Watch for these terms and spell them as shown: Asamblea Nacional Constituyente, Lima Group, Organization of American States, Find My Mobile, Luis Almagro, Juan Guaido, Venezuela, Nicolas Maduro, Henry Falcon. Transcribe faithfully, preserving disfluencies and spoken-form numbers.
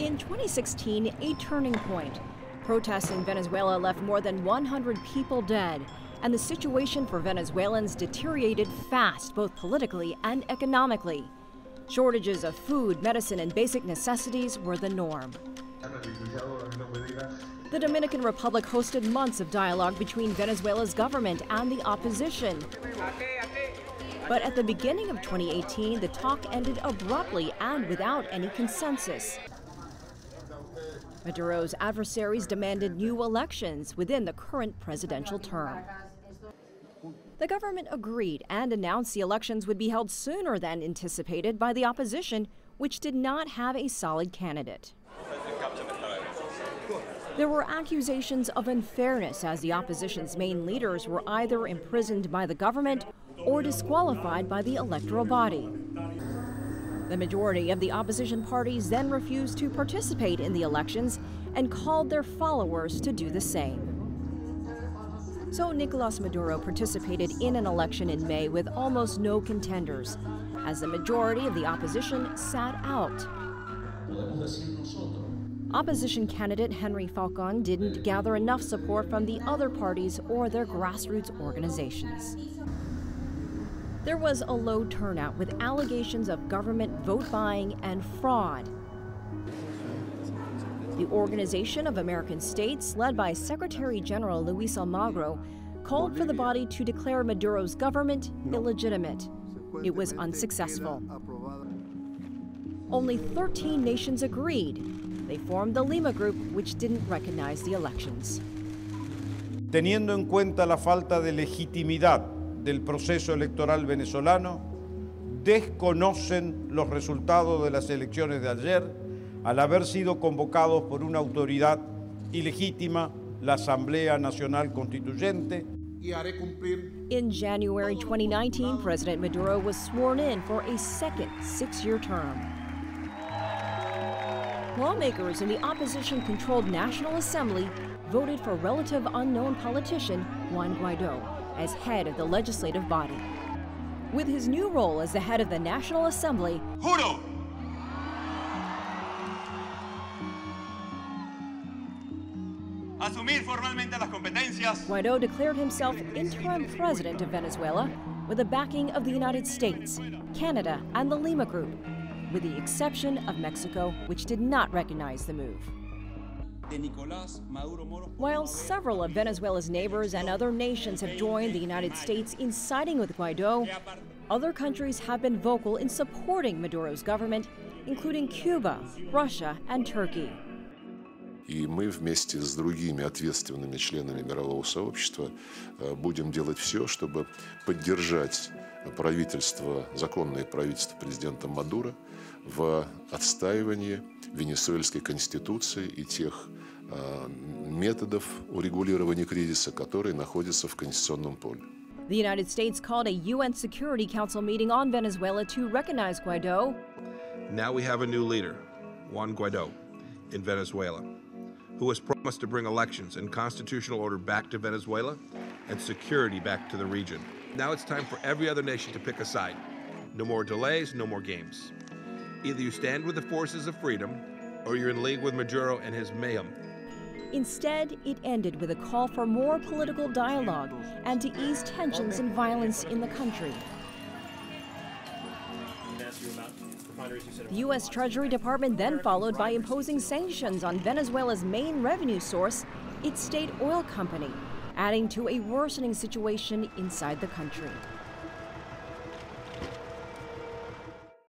In twenty sixteen, a turning point. Protests in Venezuela left more than one hundred people dead, and the situation for Venezuelans deteriorated fast, both politically and economically. Shortages of food, medicine, and basic necessities were the norm. The Dominican Republic hosted months of dialogue between Venezuela's government and the opposition. But at the beginning of twenty eighteen, the talk ended abruptly and without any consensus. Maduro's adversaries demanded new elections within the current presidential term. The government agreed and announced the elections would be held sooner than anticipated by the opposition, which did not have a solid candidate. There were accusations of unfairness, as the opposition's main leaders were either imprisoned by the government or disqualified by the electoral body. The majority of the opposition parties then refused to participate in the elections and called their followers to do the same. So Nicolas Maduro participated in an election in May with almost no contenders, as the majority of the opposition sat out. Opposition candidate Henry Falcon didn't gather enough support from the other parties or their grassroots organizations. There was a low turnout with allegations of government vote buying and fraud. The Organization of American States, led by Secretary General Luis Almagro, called for the body to declare Maduro's government illegitimate. It was unsuccessful. Only thirteen nations agreed. They formed the Lima Group, which didn't recognize the elections. Teniendo en cuenta la falta de legitimidad del proceso electoral venezolano, desconocen los resultados de las elecciones de ayer al haber sido convocados por una autoridad ilegítima, la Asamblea Nacional Constituyente. In January twenty nineteen, President Maduro was sworn in for a second six-year term. Lawmakers in the opposition-controlled National Assembly voted for relative unknown politician Juan Guaido as head of the legislative body. With his new role as the head of the National Assembly, Juro. Asumir formalmente las competencias. Guaido declared himself interim president of Venezuela with the backing of the United States, Canada, and the Lima Group, with the exception of Mexico, which did not recognize the move. While several of Venezuela's neighbors and other nations have joined the United States in siding with Guaido, other countries have been vocal in supporting Maduro's government, including Cuba, Russia, and Turkey. И мы вместе с другими ответственными членами мирового сообщества будем делать все, чтобы поддержать правительство, законное правительство президента Мадуро в отстаивании венесуэльской конституции и тех методов урегулирования кризиса, которые находятся в конституционном поле. The United States called a U N Security Council meeting on Venezuela to recognize Guaido. Now we have a new leader, Juan Guaido, in Venezuela, who has promised to bring elections and constitutional order back to Venezuela and security back to the region. Now it's time for every other nation to pick a side. No more delays, no more games. Either you stand with the forces of freedom, or you're in league with Maduro and his mayhem. Instead, it ended with a call for more political dialogue and to ease tensions and violence in the country. The U S Treasury Department then followed by imposing sanctions on Venezuela's main revenue source, its state oil company, adding to a worsening situation inside the country.